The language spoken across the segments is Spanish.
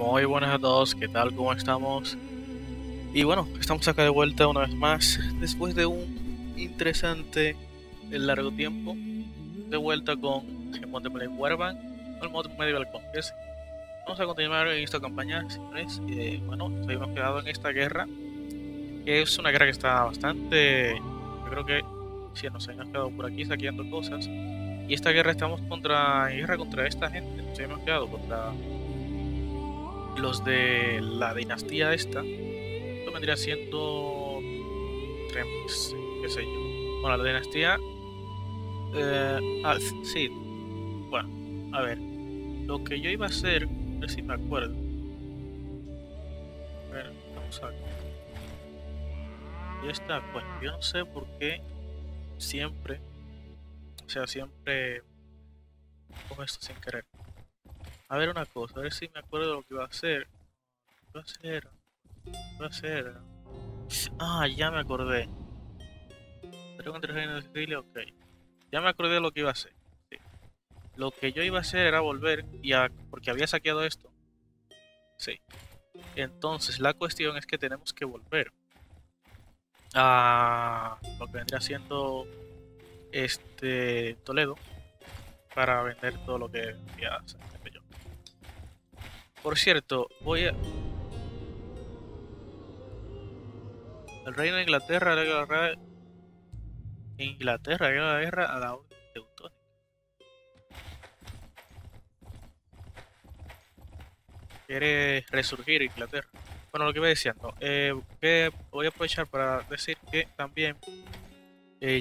Muy buenas a todos, ¿qué tal? ¿Cómo estamos? Y bueno, estamos acá de vuelta una vez más, después de un interesante largo tiempo, de vuelta con Mount and Blade Warband, el modo Medieval Conquest. Vamos a continuar en esta campaña, señores. Bueno, nos habíamos quedado en esta guerra, que es una guerra que está bastante... Yo creo que si nos habíamos quedado por aquí saqueando cosas, y esta guerra estamos en guerra contra esta gente, nos habíamos quedado contra... los de la dinastía esta. Esto vendría siendo Tremis, qué sé yo. Bueno, la dinastía Al-Sid. Bueno, a ver, lo que yo iba a hacer, a ver si me acuerdo. A ver, vamos a ver. Ya está, pues yo no sé por qué siempre, o sea, siempre cojo esto sin querer. A ver una cosa, a ver si me acuerdo de lo que iba a hacer. ¿Qué va a hacer? Ah, ya me acordé. Pero contra el reino de Sicilia, ok. Ya me acordé de lo que iba a hacer. Sí. Lo que yo iba a hacer era volver, porque había saqueado esto. Sí. Entonces la cuestión es que tenemos que volver a lo que vendría siendo este Toledo para vender todo lo que había sacado. Por cierto, voy a... El reino de Inglaterra le agarra... Inglaterra le agarra la guerra a la orden teutónica. Quiere resurgir Inglaterra. Bueno, lo que voy diciendo, que voy a aprovechar para decir que también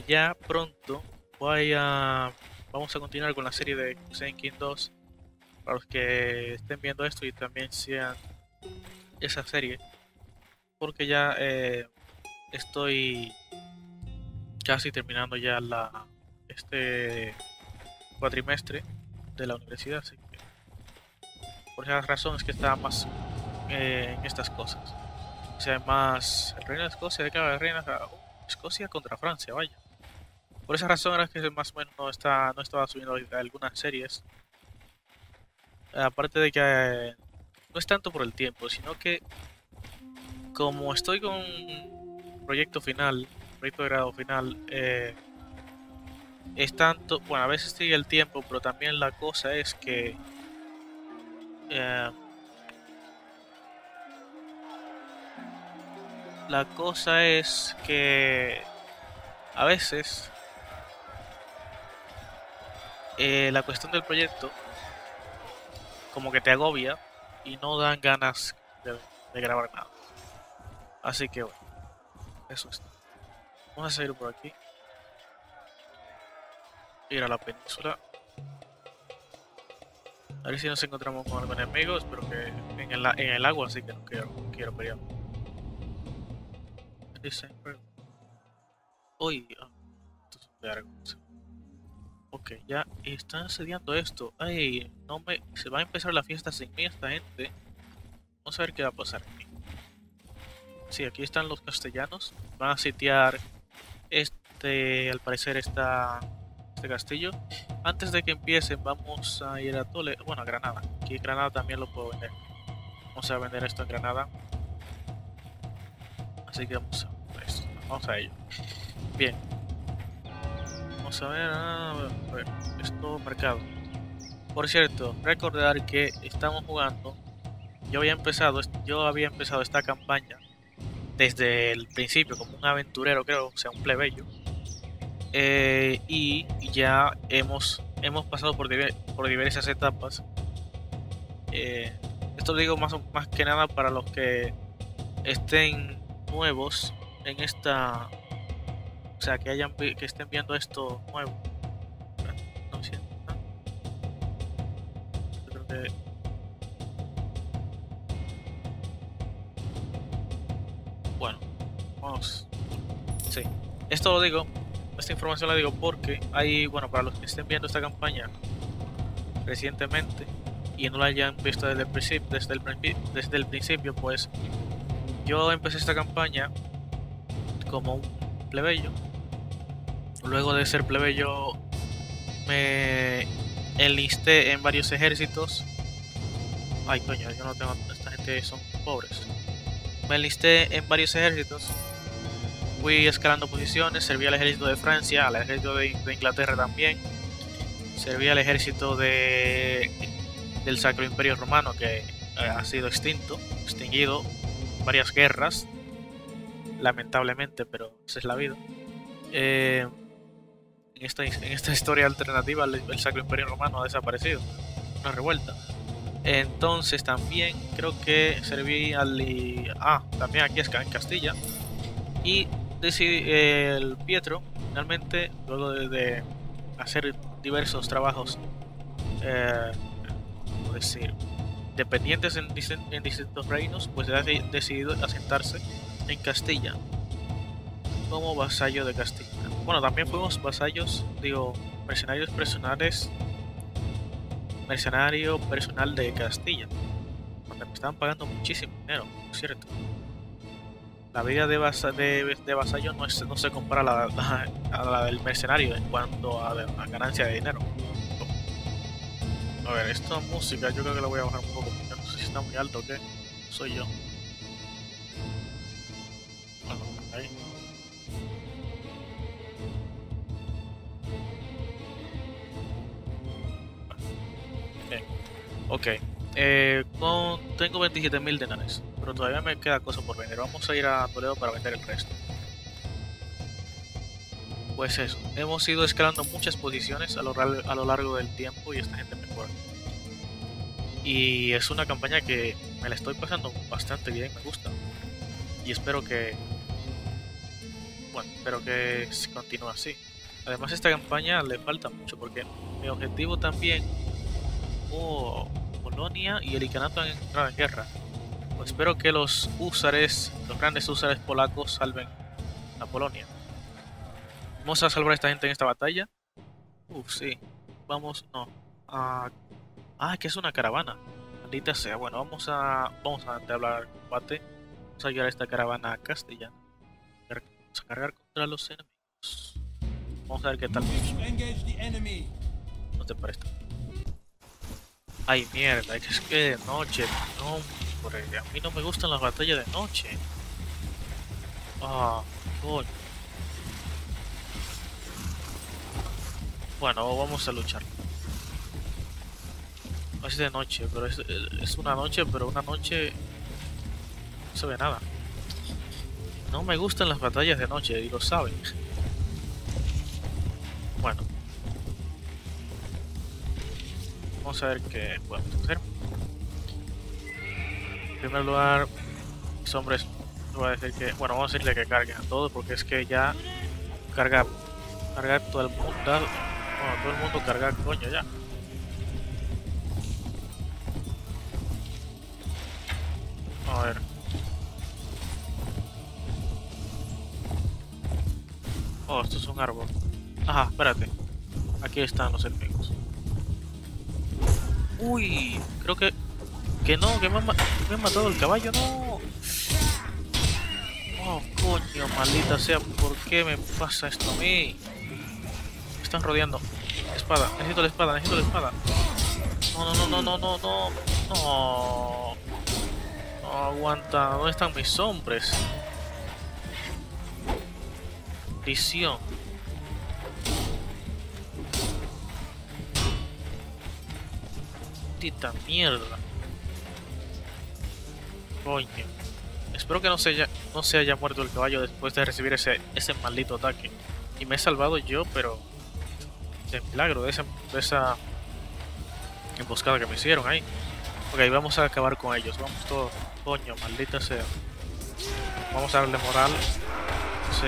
ya pronto vamos a continuar con la serie de Xen King 2. Para los que estén viendo esto y también sean esa serie, porque ya estoy casi terminando ya este cuatrimestre de la universidad, así que por esas razones que estaba más en estas cosas. O sea, más el reino de Escocia, de cada reina Escocia contra Francia, vaya. Por esa razón era que más o menos no estaba subiendo algunas series. Aparte de que no es tanto por el tiempo, sino que como estoy con proyecto de grado final, es tanto, bueno, a veces sigue el tiempo, pero también la cosa es que a veces la cuestión del proyecto como que te agobia y no dan ganas de grabar nada. Así que bueno, eso es. Vamos a seguir por aquí. Ir a la península. A ver si nos encontramos con algún enemigo. Espero que en el agua, así que no quiero pelear. Uy, esto es largo. Ok, ya están sediando esto. Ay, se va a empezar la fiesta sin mí esta gente. Vamos a ver qué va a pasar aquí. Sí, aquí están los castellanos. Van a sitiar al parecer este castillo. Antes de que empiecen vamos a ir a Toledo, bueno, a Granada. Aquí Granada también lo puedo vender. Vamos a vender esto en Granada. Así que vamos a ello. Bien. Vamos a ver, esto marcado. Por cierto, recordar que estamos jugando. Yo había empezado esta campaña desde el principio como un aventurero, creo, o sea, un plebeyo. Y ya hemos pasado por diversas etapas. Esto lo digo más que nada para los que estén nuevos en esta. O sea, que estén viendo esto nuevo. No sé. Creo que... Bueno, vamos. Sí. Esto lo digo. Esta información la digo porque hay... Bueno, para los que estén viendo esta campaña recientemente y no la hayan visto desde el principio, pues... Yo empecé esta campaña como un plebeyo. Luego de ser plebeyo me enlisté en varios ejércitos, Ay, coño, yo no tengo... Esta gente son pobres. Me enlisté en varios ejércitos. Fui escalando posiciones. Serví al ejército de Francia, al ejército de Inglaterra también. Serví al ejército del Sacro Imperio Romano, que ha sido extinguido en varias guerras. Lamentablemente, pero esa es la vida. En esta historia alternativa, el Sacro Imperio Romano ha desaparecido. Una revuelta. Entonces también creo que serví también aquí en Castilla. Y decidí, el Pietro, finalmente, luego de hacer diversos trabajos, ¿cómo decir?, dependientes en distintos reinos, pues ha decidido asentarse en Castilla como vasallo de Castilla. Bueno, también fuimos vasallos, digo, mercenario personal de Castilla, donde me estaban pagando muchísimo dinero, por cierto. La vida de vasallo no se compara a la del mercenario en cuanto a ganancia de dinero. A ver, esta música yo creo que la voy a bajar un poco, porque no sé si está muy alto o qué. Soy yo. Bueno, ahí. Bien. Ok. Tengo 27.000 denares, pero todavía me queda cosa por vender. Vamos a ir a Toledo para vender el resto. Pues eso, hemos ido escalando muchas posiciones a lo largo del tiempo y esta gente mejora. Y es una campaña que me la estoy pasando bastante bien, me gusta. Y espero que... bueno, espero que continúe así. Además, a esta campaña le falta mucho porque mi objetivo también... Polonia y el Icanato han entrado en guerra. Pues espero que los grandes húsares polacos salven a Polonia. Vamos a salvar a esta gente en esta batalla. Sí. Vamos, no. Que es una caravana. Maldita sea. Bueno, vamos a entablar combate. Vamos a ayudar a esta caravana castellana. Vamos a cargar contra los enemigos. Vamos a ver qué tal. No te parece. Ay, mierda. Es que de noche. No, hombre. A mí no me gustan las batallas de noche. Coño. Bueno, vamos a luchar. Es de noche, pero es una noche, pero una noche no se ve nada. No me gustan las batallas de noche, y lo saben. Bueno. Vamos a ver qué podemos hacer. En primer lugar, mis hombres, voy a decir que... bueno, vamos a decirle que carguen a todos, porque es que ya cargar todo el mundo... bueno, todo el mundo cargar, coño, ya. A ver. Esto es un árbol. Ajá, espérate. Aquí están los enemigos. Uy, creo que... que me han matado el caballo, no. Coño, maldita sea. ¿Por qué me pasa esto a mí? Están rodeando. Espada, necesito la espada, necesito la espada. No. No aguanta. ¿Dónde están mis hombres? Prisión. Tita mierda. Coño. Espero que no se haya muerto el caballo después de recibir ese maldito ataque. Y me he salvado yo, pero... de milagro de esa emboscada que me hicieron ahí. Ok, vamos a acabar con ellos. Vamos todos. Coño, maldita sea. Vamos a darle moral. Sí.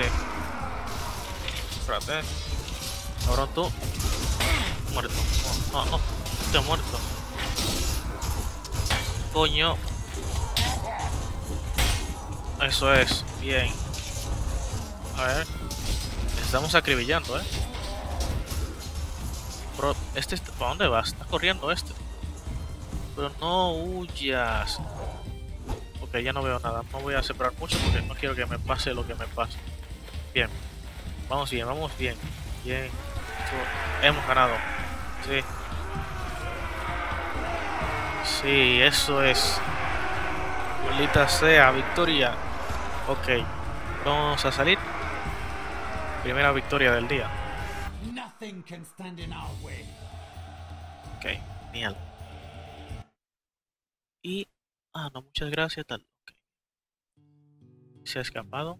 Espérate. Ahora tú. Muerto. No. Está muerto. Coño. Eso es. Bien. A ver. Estamos acribillando, ¿eh? Pero este... ¿para dónde vas? Está corriendo este. Pero no huyas. Ok, ya no veo nada. No voy a separar mucho porque no quiero que me pase lo que me pase. Bien. Vamos bien, vamos bien. Bien. Hemos ganado. Sí. Sí, eso es. Maldita sea, victoria. Ok, vamos a salir. Primera victoria del día. Ok, genial. Y... ah, no, muchas gracias, tal. Okay. Se ha escapado.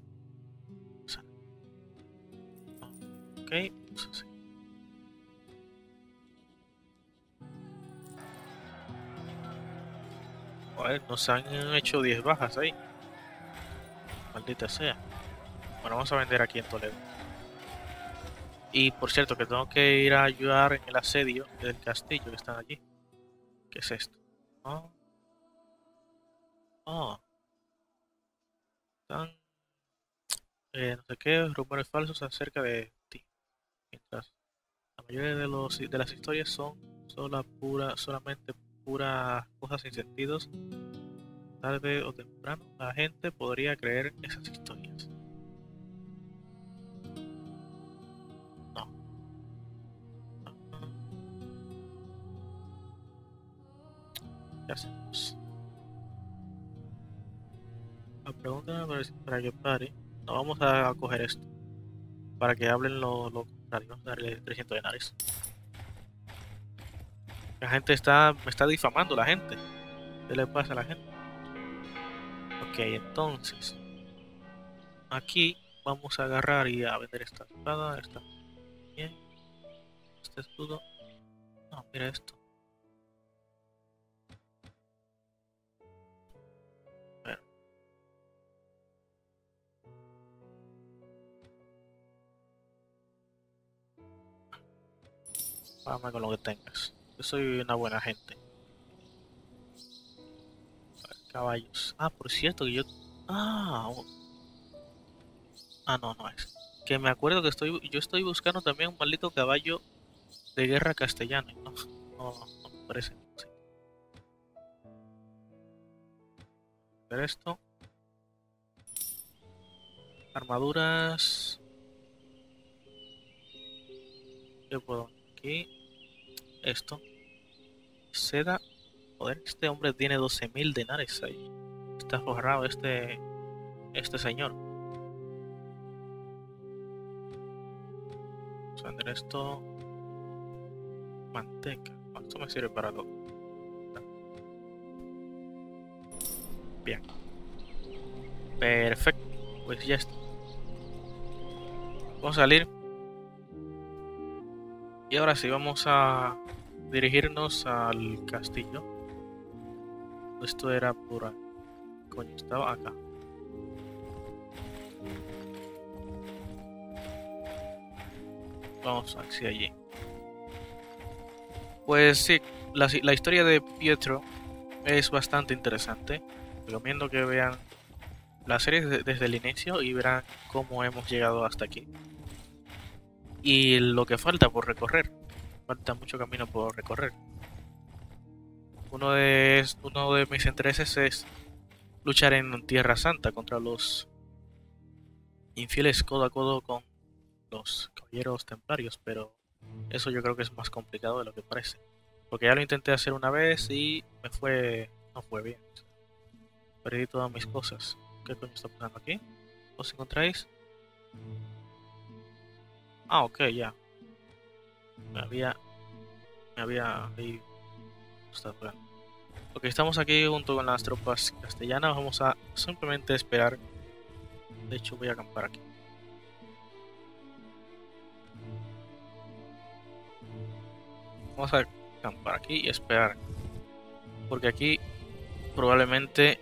Ok, vamos a seguir. Joder, nos han hecho 10 bajas ahí. Maldita sea. Bueno, vamos a vender aquí en Toledo. Y por cierto, que tengo que ir a ayudar en el asedio del castillo que están allí. ¿Qué es esto? Oh. Oh. Están... no sé qué, rumores falsos acerca de ti. Mientras la mayoría de las historias son solamente puras cosas sin sentidos, tarde o temprano la gente podría creer esas historias. No. ¿Qué hacemos? La pregunta para que pare. No, vamos a coger esto. Para que hablen lo contrario. Vamos a darle 300 denares. La gente está... me está difamando la gente. ¿Qué le pasa a la gente? Ok, entonces... aquí vamos a agarrar y a vender esta espada. Esta... bien. Este escudo... no, mira esto. Págame con lo que tengas. Yo soy una buena gente. Caballos. Ah, por cierto que yo... ah, oh. Ah, no, no es. Que me acuerdo que yo estoy buscando también un maldito caballo de guerra castellano. No, no, no me parece. Sí. Ver esto. Armaduras. Yo puedo aquí. Esto. Seda. Joder, este hombre tiene 12.000 denares ahí. Está forrado este señor. Vamos a vender esto. Manteca. Esto me sirve para todo. Bien. Perfecto. Pues ya está. Vamos a salir. Y ahora sí, vamos a dirigirnos al castillo. Esto era por ahí. Coño, estaba acá. Vamos hacia allí. Pues sí, la historia de Pietro es bastante interesante. Recomiendo que vean la serie desde el inicio y verán cómo hemos llegado hasta aquí. Y lo que falta por recorrer. Falta mucho camino por recorrer. Uno de mis intereses es luchar en Tierra Santa contra los infieles codo a codo con los caballeros templarios, pero eso yo creo que es más complicado de lo que parece. Porque ya lo intenté hacer una vez y no fue bien. Perdí todas mis cosas. ¿Qué coño está pasando aquí? ¿Os encontráis? Ah, ok, ya. Me había ahí... ok, estamos aquí junto con las tropas castellanas. Vamos a simplemente esperar. De hecho, voy a acampar aquí. Vamos a acampar aquí y esperar. Porque aquí probablemente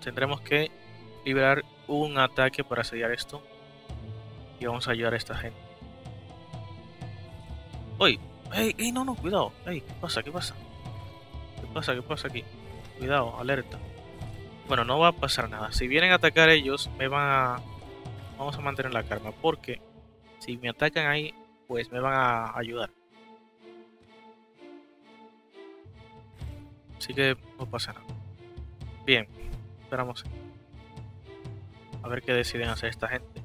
tendremos que liberar un ataque para asediar esto. Y vamos a ayudar a esta gente. ¡Uy! ¡Ey! ¡Ey! ¡No, no! ¡Cuidado! ¡Ey! ¿Qué pasa? ¿Qué pasa? ¿Qué pasa? ¿Qué pasa aquí? Cuidado, alerta. Bueno, no va a pasar nada. Si vienen a atacar ellos, me van a... vamos a mantener la calma. Porque si me atacan ahí, pues me van a ayudar. Así que no pasa nada. Bien. Esperamos. A ver qué deciden hacer esta gente.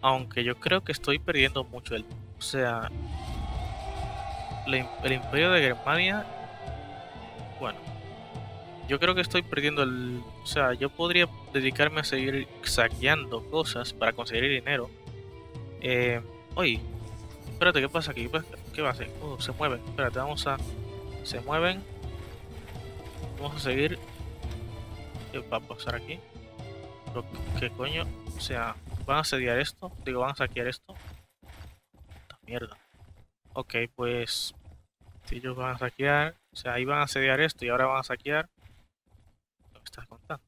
Aunque yo creo que estoy perdiendo mucho el... o sea... el Imperio de Germania Bueno, yo creo que estoy perdiendo el... O sea, yo podría dedicarme a seguir saqueando cosas para conseguir dinero. Oye, espérate, ¿qué pasa aquí? ¿Qué va a hacer? Se mueven. Espérate, vamos a... Se mueven. Vamos a seguir. ¿Qué va a pasar aquí? ¿Qué coño? O sea, ¿van a asediar esto? Digo, ¿van a saquear esto? Esta mierda. Ok, pues... Si ellos van a saquear... O sea, ahí van a asediar esto y ahora van a saquear... ¿Lo que estás contando?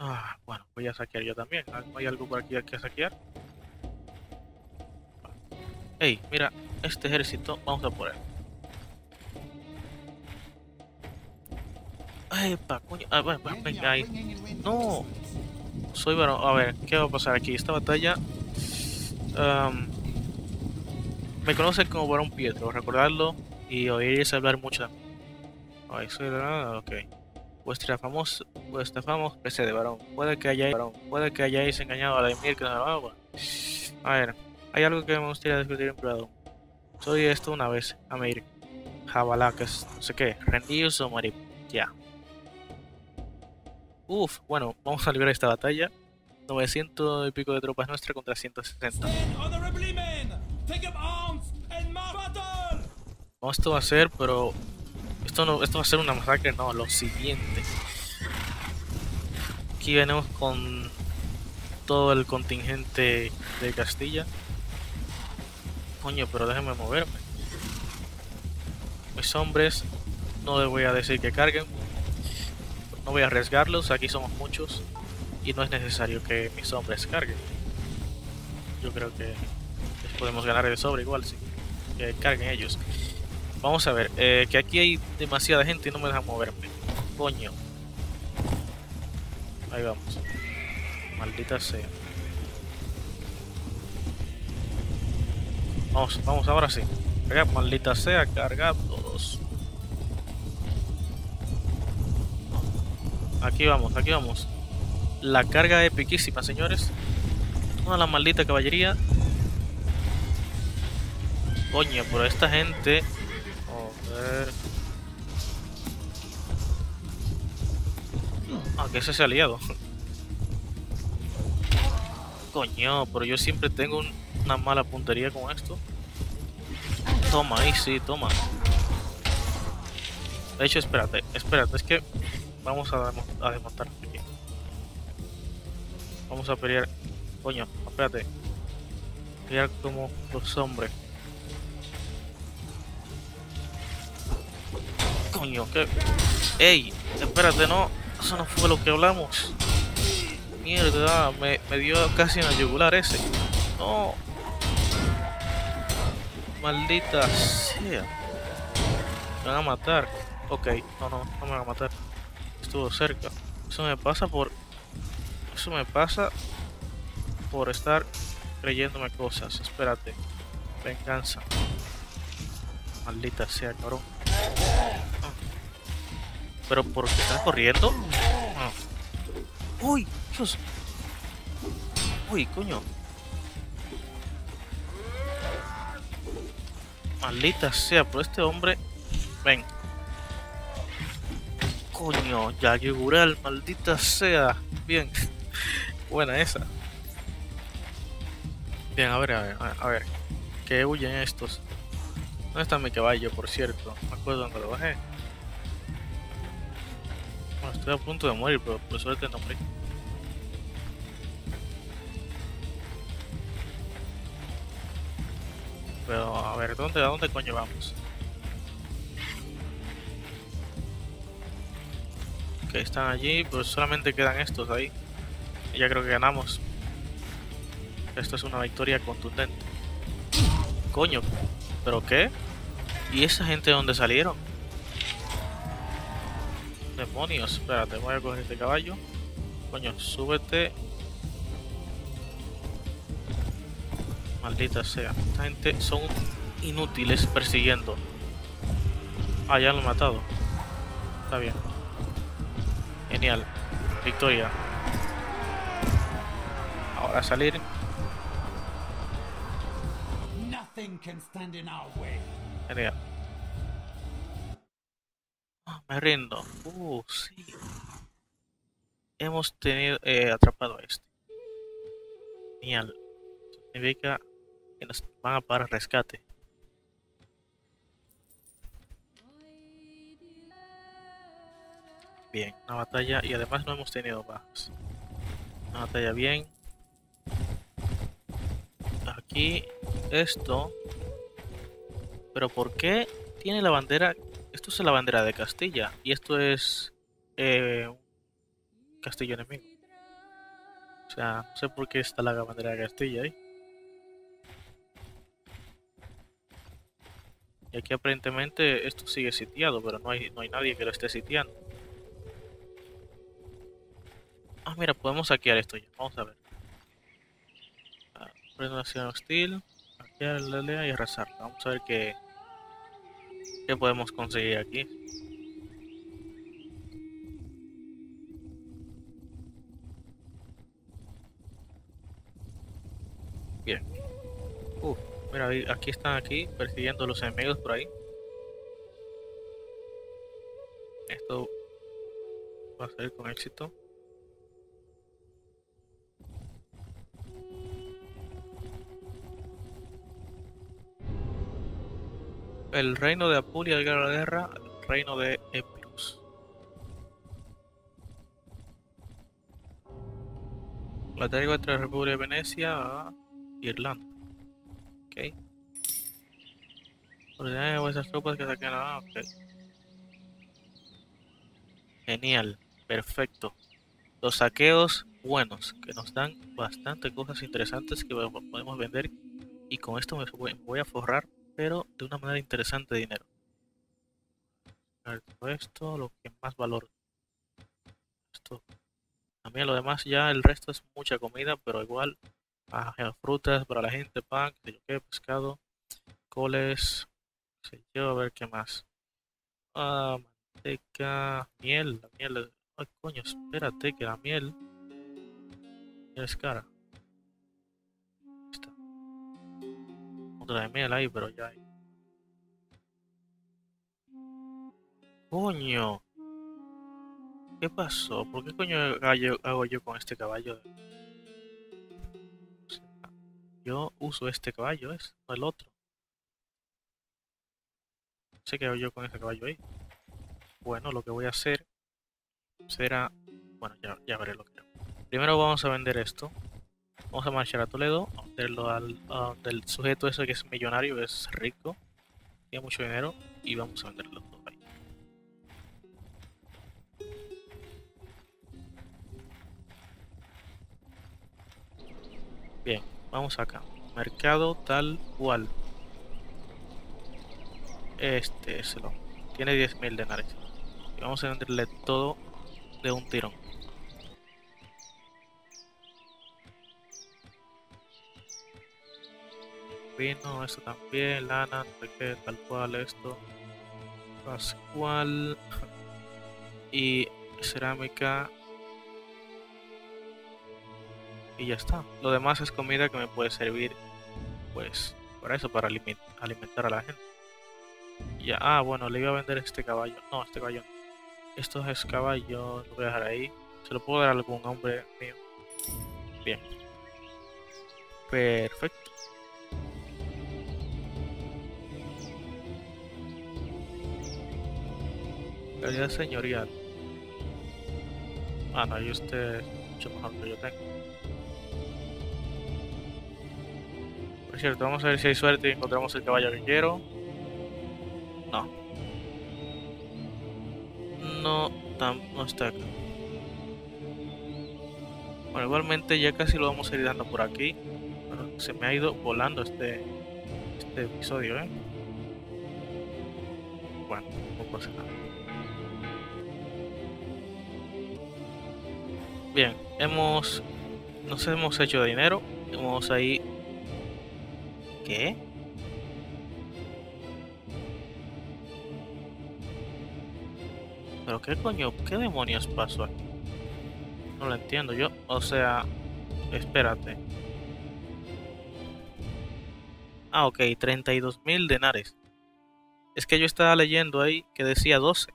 Ah, bueno, voy a saquear yo también. ¿Hay algo por aquí que saquear? Hey, mira, este ejército, vamos a por él. Epa, coño, a ver, venga ahí. No, soy varón. A ver, ¿qué va a pasar aquí? Esta batalla... me conocen como varón Pietro, recordarlo y oiréis hablar mucho. Ay, soy varón, ok. Vuestra famosa PC de varón. Puede que hayáis engañado a la Emir que nos amaba. A ver... Hay algo que me gustaría discutir en privado. Soy esto una vez, Amir. Jabalá, que es no sé qué. Rendíos o marip. Ya. Uf, bueno, vamos a librar esta batalla. 900 y pico de tropas nuestras contra 160. No, esto va a ser, pero... Esto va a ser una masacre, no, lo siguiente. Aquí venimos con... todo el contingente de Castilla. Coño, pero déjenme moverme. Mis hombres, no les voy a decir que carguen. No voy a arriesgarlos, aquí somos muchos. Y no es necesario que mis hombres carguen. Yo creo que les podemos ganar de sobre igual, sí. Que carguen ellos. Vamos a ver, que aquí hay demasiada gente y no me dejan moverme. Coño. Ahí vamos. Maldita sea. Vamos ahora sí. Cargad, maldita sea, cargad todos. Aquí vamos. La carga es epiquísima, señores. Toda la maldita caballería. Coño, pero esta gente... Joder. Ah, que ese se ha liado. Coño, pero yo siempre tengo una mala puntería con esto. Toma, ahí sí, toma. De hecho, espérate, es que vamos a desmontar aquí. Vamos a pelear. Coño, espérate. Pelear como los hombres. Coño, que... Ey, espérate, no. Eso no fue lo que hablamos. Mierda, me dio casi una yugular ese. No. Maldita sea. Me van a matar. Ok, no me van a matar. Estuvo cerca. Eso me pasa por estar creyéndome cosas. Espérate. Venganza. Maldita sea, cabrón. ¿Pero por qué estás corriendo? Uy. Uy, coño. Maldita sea, pero este hombre... Ven. Coño, ya yugural, maldita sea. Bien. Buena esa. Bien, a ver. Que huyen estos. ¿Dónde está mi caballo, por cierto? No me acuerdo dónde lo bajé. Bueno, estoy a punto de morir, pero por suerte no morí. Pero a ver, ¿a dónde coño vamos? Ok, están allí, pues solamente quedan estos ahí. Y ya creo que ganamos. Esto es una victoria contundente. Coño, ¿pero qué? ¿Y esa gente de dónde salieron? Demonios, espérate, voy a coger este caballo. Coño, súbete. Maldita sea, esta gente son inútiles persiguiendo. Ah, ya lo he matado. Está bien. Genial. Victoria. Ahora salir. Genial. Me rindo. Sí. Hemos tenido atrapado a este. Genial. Significa que nos van a parar rescate. Bien, una batalla y además no hemos tenido bajas. Una batalla bien. Aquí esto. Pero ¿por qué tiene la bandera? Esto es la bandera de Castilla y esto es un castillo enemigo. O sea, no sé por qué está la bandera de Castilla ahí. Y aquí aparentemente esto sigue sitiado, pero no hay nadie que lo esté sitiando. Ah, mira, podemos saquear esto ya. Vamos a ver. Presentación hostil. Saquear la aldea y arrasarla. Vamos a ver qué podemos conseguir aquí. Bien. Mira, aquí están persiguiendo a los enemigos por ahí. Esto va a salir con éxito. El reino de Apulia de la guerra, el reino de Epirus. La tregua entre la República de Venecia a Irlanda. Ok. Ordenad a vuestras tropas que saquen a... Ok. Genial, perfecto. Los saqueos buenos, que nos dan bastante cosas interesantes que podemos vender. Y con esto me voy a forrar, pero de una manera interesante de dinero. A ver, todo esto, lo que más valor. Esto. También lo demás, ya el resto es mucha comida, pero igual. Frutas para la gente, pan, pescado, coles, a ver qué más. Manteca, miel, la miel. Ay, coño, espérate que la miel es cara. Está. Otra de miel ahí, pero ya hay. Coño. ¿Qué pasó? ¿Por qué coño hago yo con este caballo? Yo uso este caballo, es no el otro. No sé qué hago yo con este caballo ahí. Bueno, lo que voy a hacer será... Bueno, ya veré lo que hago. Primero vamos a vender esto. Vamos a marchar a Toledo, a venderlo del sujeto ese que es millonario, que es rico. Tiene mucho dinero y vamos a venderlo todo ahí. Bien. Vamos acá, mercado tal cual. Este es el hombre. Tiene 10.000 denares. Y vamos a venderle todo de un tirón. Vino, esto también, lana, no sé qué, tal cual, esto. Pascual. Y cerámica. Y ya está. Lo demás es comida que me puede servir, pues, para eso, para alimentar a la gente. Ya, bueno, le iba a vender este caballo. No, este caballo no. Estos es caballo, lo voy a dejar ahí. Se lo puedo dar a algún hombre mío. Bien. Perfecto. Calidad señorial. Ah, no, y usted es mucho mejor que yo tengo. Cierto, vamos a ver si hay suerte y encontramos el caballo que quiero. No. No está acá. Bueno, igualmente ya casi lo vamos a ir dando por aquí. Bueno, se me ha ido volando este episodio, ¿eh? Bueno, no pasa nada. Bien, nos hemos hecho de dinero. Hemos ahí... ¿Qué? ¿Pero qué coño? ¿Qué demonios pasó aquí? No lo entiendo yo. O sea... Espérate. Ah, ok. 32.000 denares. Es que yo estaba leyendo ahí que decía 12.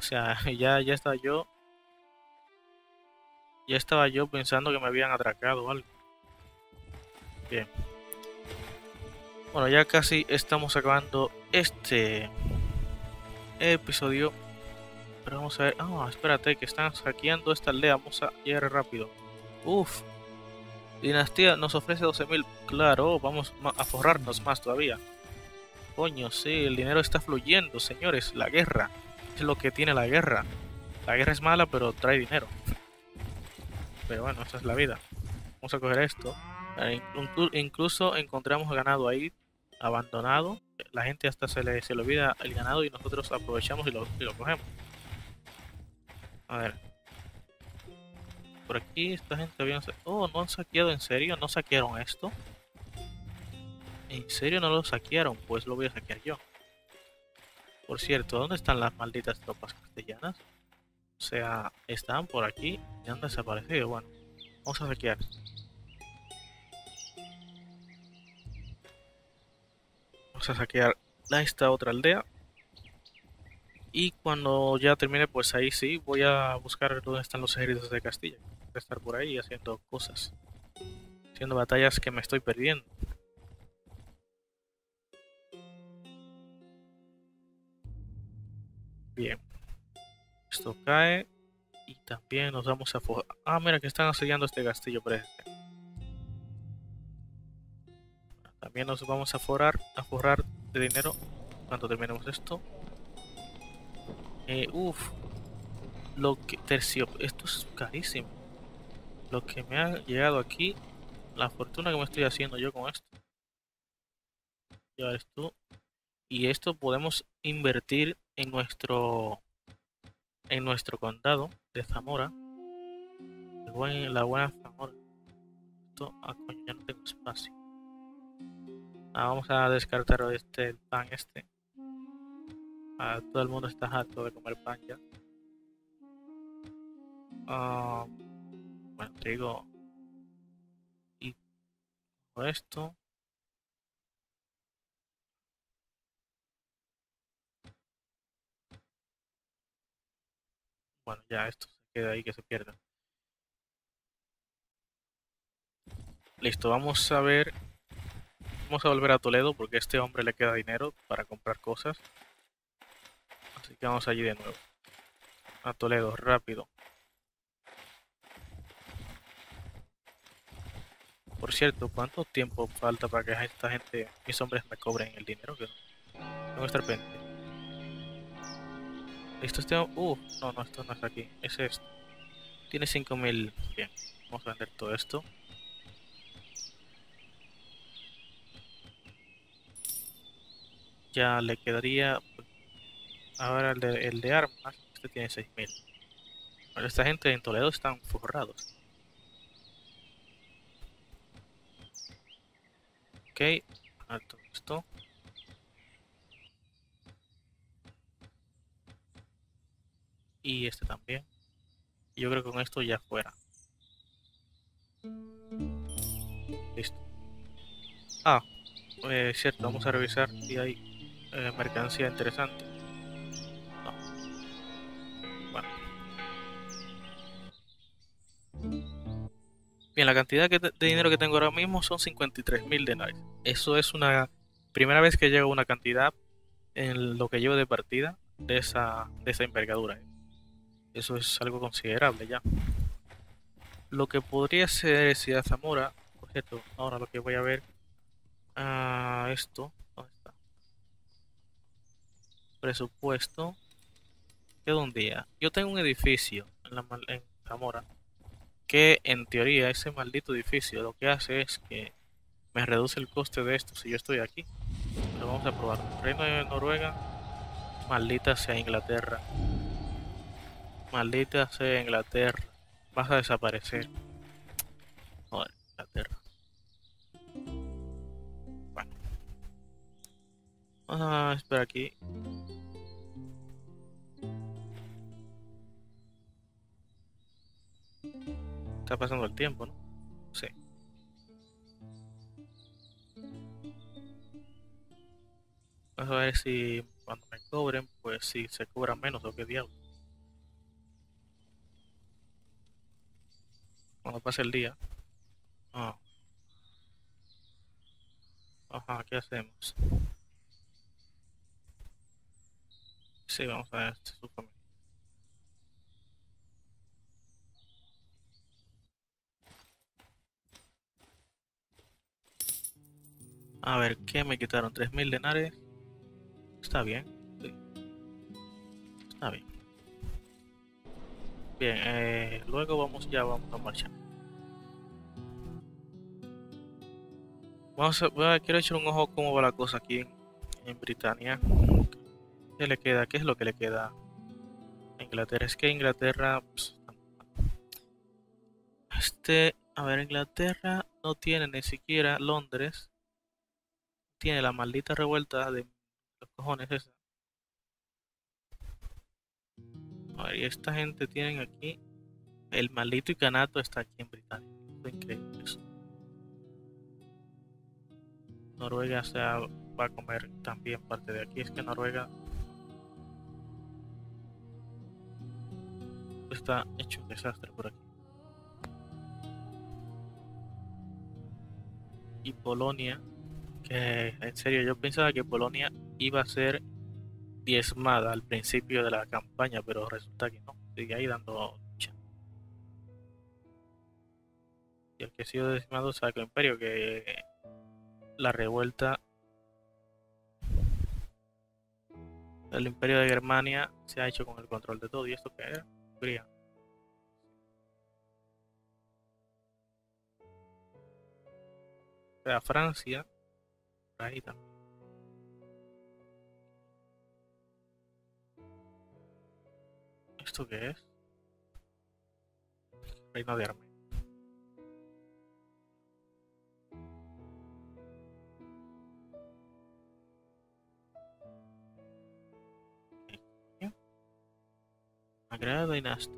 O sea, ya estaba yo. Ya estaba yo pensando que me habían atracado o algo. Bien. Bueno, ya casi estamos acabando este episodio. Pero vamos a ver. Ah, espérate, que están saqueando esta aldea. Vamos a llegar rápido. Uf. Dinastía nos ofrece 12.000. Claro, vamos a forrarnos más todavía. Coño, sí, el dinero está fluyendo, señores. La guerra es lo que tiene la guerra. La guerra es mala, pero trae dinero. Pero bueno, esa es la vida. Vamos a coger esto. Incluso encontramos ganado ahí, abandonado. La gente hasta se le olvida el ganado y nosotros aprovechamos y lo cogemos. A ver. Por aquí esta gente había... Oh, no han saqueado, en serio, no saquearon esto. En serio no lo saquearon, pues lo voy a saquear yo. Por cierto, ¿dónde están las malditas tropas castellanas? O sea, están por aquí y han desaparecido. Bueno, vamos a saquear. Vamos a saquear esta otra aldea. Y cuando ya termine, pues ahí sí voy a buscar dónde están los ejércitos de Castilla. Voy a estar por ahí haciendo cosas. Haciendo batallas que me estoy perdiendo. Bien. Esto cae. Y también nos vamos a... Ah, mira que están asediando este castillo, parece. También nos vamos a forrar de dinero cuando terminemos esto. Lo que esto es carísimo. Lo que me ha llegado aquí, la fortuna que me estoy haciendo yo con esto. Ya ves tú. Y esto podemos invertir en nuestro condado de Zamora. La buena Zamora. Esto, coño, ya no tengo espacio. Ah, vamos a descartar el pan este. Todo el mundo está harto de comer pan ya. Bueno, te digo. Y todo esto. Bueno, ya esto se queda ahí, que se pierda. Listo, vamos a ver. Vamos a volver a Toledo porque a este hombre le queda dinero para comprar cosas. Así que vamos allí de nuevo. A Toledo, rápido. Por cierto, ¿cuánto tiempo falta para que esta gente, mis hombres, me cobren el dinero? Que tengo que estar pendiente. Esto está... no, esto no está aquí. Es esto. Tiene 5.000. Bien, vamos a vender todo esto. Ya le quedaría... Ahora el de armas, este tiene 6.000. Pero esta gente en Toledo están forrados. Ok, alto esto. Y este también. Yo creo que con esto ya fuera. Listo. Ah, cierto, vamos a revisar si hay mercancía interesante. Bien, la cantidad de dinero que tengo ahora mismo son 53.000 denarios. Eso es una primera vez que llega una cantidad en lo que llevo de partida de esa envergadura. Eso es algo considerable ya. Lo que podría ser Ciudad Zamora, por cierto, ahora lo que voy a ver... esto, ¿dónde está? Presupuesto. Queda un día. Yo tengo un edificio en Zamora. Que en teoría ese maldito edificio lo que hace es que me reduce el coste de esto si yo estoy aquí. Pero vamos a probar. Reino de Noruega, maldita sea Inglaterra. Maldita sea Inglaterra. Vas a desaparecer. Joder, Inglaterra. Bueno. Vamos a esperar aquí. Está pasando el tiempo, ¿no? Sí. Vamos a ver si cuando me cobren, pues si se cobran menos o qué diablos. cuando pase el día. Oh. Ajá, ¿qué hacemos? Sí, vamos a ver su familia. A ver, ¿qué me quitaron? 3000 denares. Está bien, sí. Está bien. Bien, luego vamos a marchar. Quiero echar un ojo cómo va la cosa aquí en Britania. ¿Qué le queda? ¿Qué es lo que le queda a Inglaterra? Es que Inglaterra... A ver, Inglaterra no tiene ni siquiera Londres. Tiene la maldita revuelta de los cojones esa. A ver, y esta gente tienen aquí... El maldito Icanato está aquí en Britania. Es increíble eso. Noruega va a comer también parte de aquí. Es que Noruega... Está hecho un desastre por aquí. Y Polonia... en serio, yo pensaba que Polonia iba a ser diezmada al principio de la campaña, pero resulta que no, sigue ahí dando lucha. Y el que ha sido diezmado es el Sacro Imperio, que la revuelta del Imperio de Germania se ha hecho con el control de todo. ¿Y esto qué era? Hungría. O sea, Francia. Ahí también. ¿Esto qué es? Reino de Armenia. Sagrada dinastía.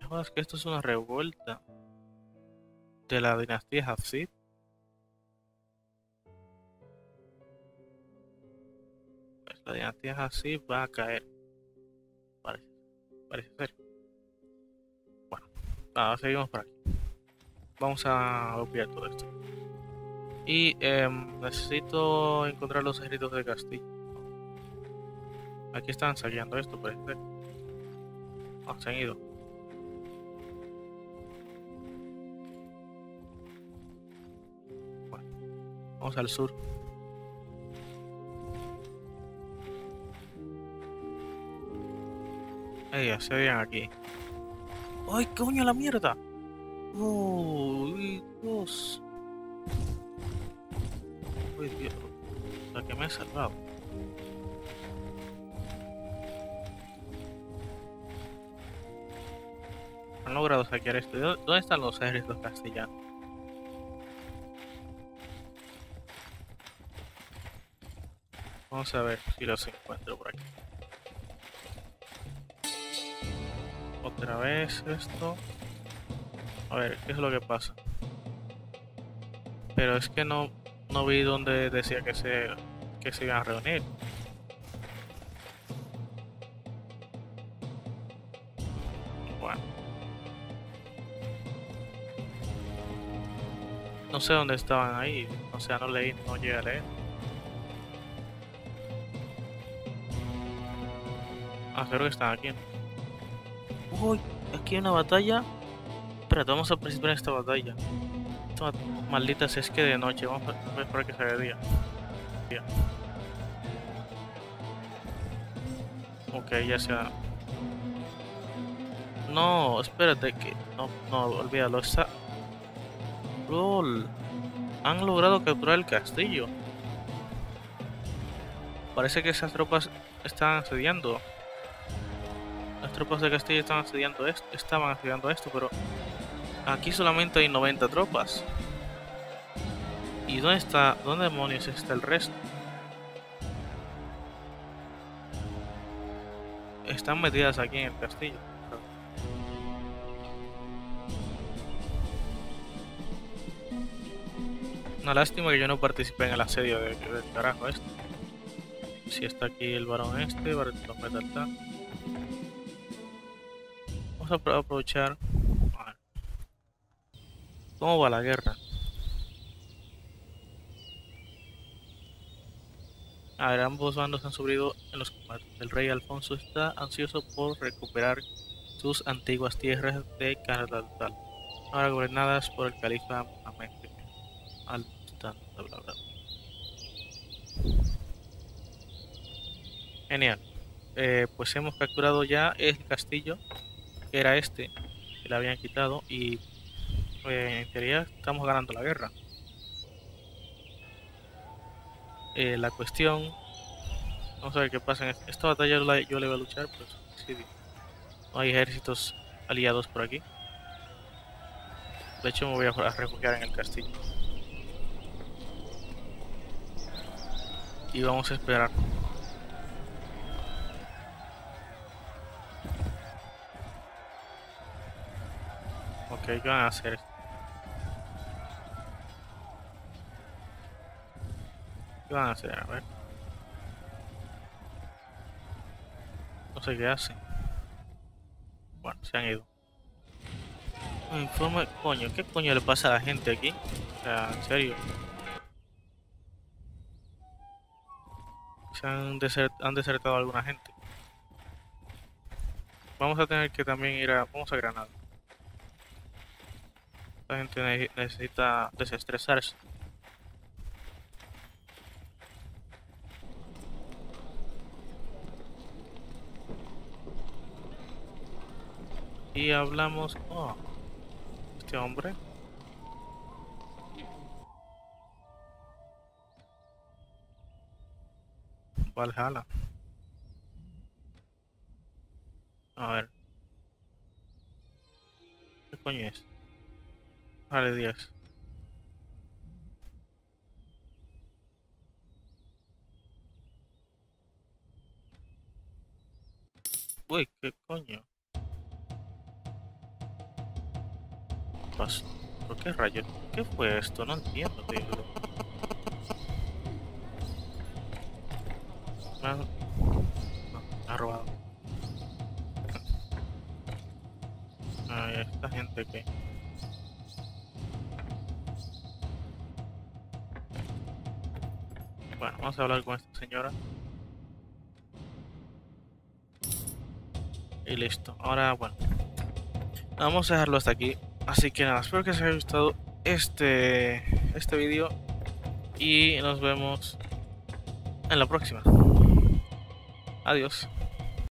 No jodas que esto es una revuelta de la dinastía Hasith. La dinastía así va a caer, parece ser. Bueno, nada, seguimos por aquí. Vamos a obviar todo esto. Y necesito encontrar los ejércitos de Castilla. Aquí están saqueando esto, parece ser. Ah, se han ido. Bueno, vamos al sur. Ellos se veían aquí. ¡Ay, coño, la mierda! ¡Uy, Dios! ¡Uy, Dios! La que me he salvado. Han logrado saquear esto. ¿Dónde están los ejércitos castellanos? Vamos a ver si los encuentro por aquí. Otra vez esto. A ver, ¿qué es lo que pasa? Pero es que no vi donde decía que se iban a reunir. Bueno. No sé dónde estaban ahí. O sea, no leí, no llegué a leer. Ah, creo que están aquí. Uy, aquí hay una batalla. Espérate, vamos a participar en esta batalla. Esta maldita, si es que de noche. Vamos a esperar que se vea día. Ok, ya sea. No, espérate que... No, olvídalo. Está... LOL. Han logrado capturar el castillo. Parece que esas tropas están asediando. Las tropas de Castilla estaban asediando esto, pero aquí solamente hay 90 tropas. ¿Y dónde demonios está el resto? Están metidas aquí en el castillo. Una lástima que yo no participé en el asedio del carajo este. Si está aquí el varón este, Bartolomé Tartán. Vamos a aprovechar. ¿Cómo va la guerra? A ver, ambos bandos han sufrido en los combates. El rey Alfonso está ansioso por recuperar sus antiguas tierras de Cardatal, ahora gobernadas por el califa Ahmed al-Mustán. Genial. Pues hemos capturado ya el castillo, que era este, que le habían quitado, y en teoría estamos ganando la guerra. La cuestión, vamos a ver qué pasa. En esta batalla yo le voy a luchar, pues sí, no hay ejércitos aliados por aquí. De hecho me voy a refugiar en el castillo y vamos a esperar. Ok, ¿qué van a hacer? ¿Qué van a hacer? A ver. No sé qué hacen. Bueno, se han ido. Un informe, coño. ¿Qué coño le pasa a la gente aquí? O sea, en serio. Se han desertado a alguna gente. Vamos a tener que también ir a... Vamos a Granada. La gente necesita desestresarse. Y hablamos con este hombre. Valhalla. A ver. ¿Qué coño es? Vale, 10. Uy, ¿qué coño? ¿Por qué rayos? ¿Qué fue esto? No entiendo, tío. Me ha robado. Ay, esta gente que... Bueno, vamos a hablar con esta señora. Y listo. Ahora, bueno. Vamos a dejarlo hasta aquí. Así que nada, espero que os haya gustado este vídeo y nos vemos en la próxima. Adiós.